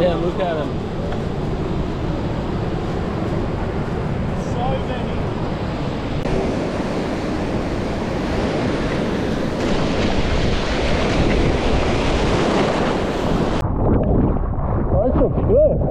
Yeah, look at them. So many. Oh, that looks good.